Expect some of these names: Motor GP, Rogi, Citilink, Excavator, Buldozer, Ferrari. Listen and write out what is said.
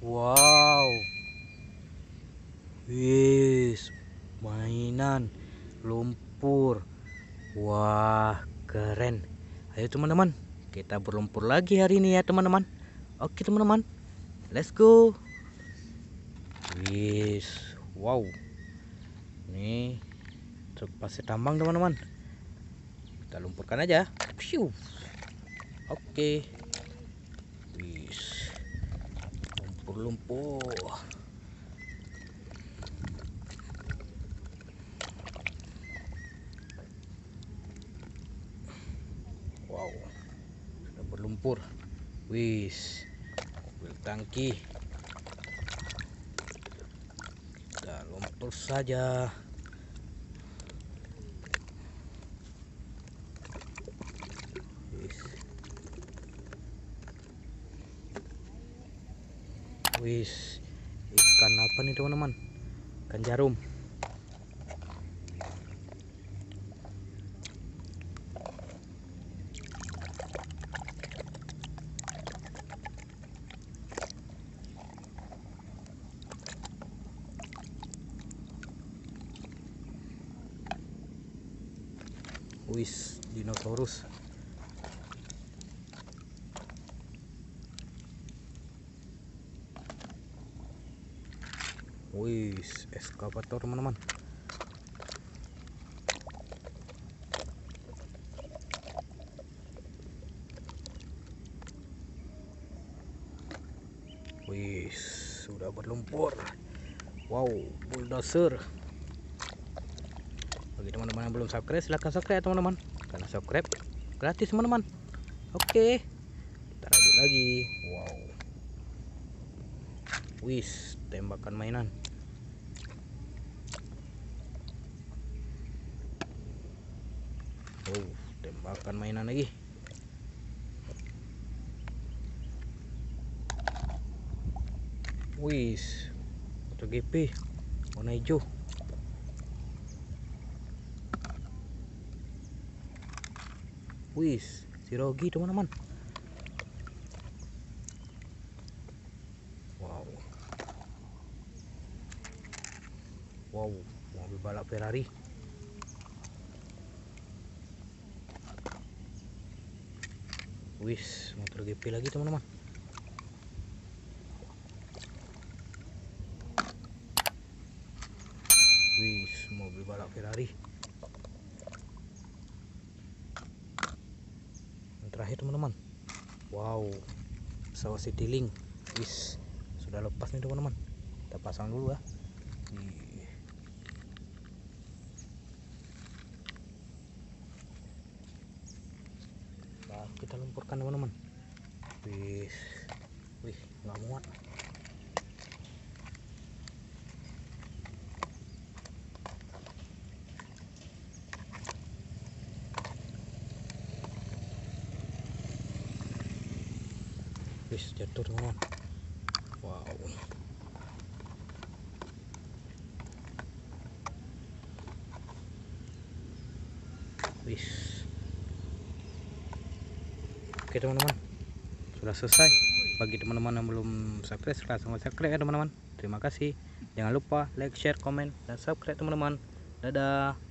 Wow, wis mainan lumpur. Wah, keren. Ayo teman-teman, kita berlumpur lagi hari ini ya teman-teman. Oke teman-teman, let's go. Wis, wow. Ini pasir tambang teman-teman. Kita lumpurkan aja. Oke. Okay. Wis. Lumpur. Wow, sudah berlumpur. Wis, ambil tangki. Kita lumpur saja. Wis, ikan apa nih teman-teman? Ikan jarum. Wis, dinosaurus. Wis, eskavator teman-teman. Wis, sudah berlumpur. Wow, bulldozer. Bagi teman-teman yang belum subscribe, silahkan subscribe ya teman-teman, karena subscribe gratis teman-teman. Oke, kita lanjut lagi. Wow, wis, tembakan mainan. Oh, tembakan mainan lagi. Wis, motor GP warna hijau. Wis, si Rogi teman-teman. Wow, mobil balap Ferrari. Wis, motor GP lagi teman-teman. Wis, mobil balap Ferrari. Yang terakhir teman-teman. Wow, pesawat Citilink. Wis, sudah lepas nih teman-teman. Kita pasang dulu ya. Kita lumpurkan teman-teman. Wih, wih, nggak muat. Wih, jatuh teman-teman. Wow. Wih. Oke teman-teman, sudah selesai. Bagi teman-teman yang belum subscribe, langsung subscribe ya teman-teman. Terima kasih. Jangan lupa like, share, komen, dan subscribe teman-teman. Dadah.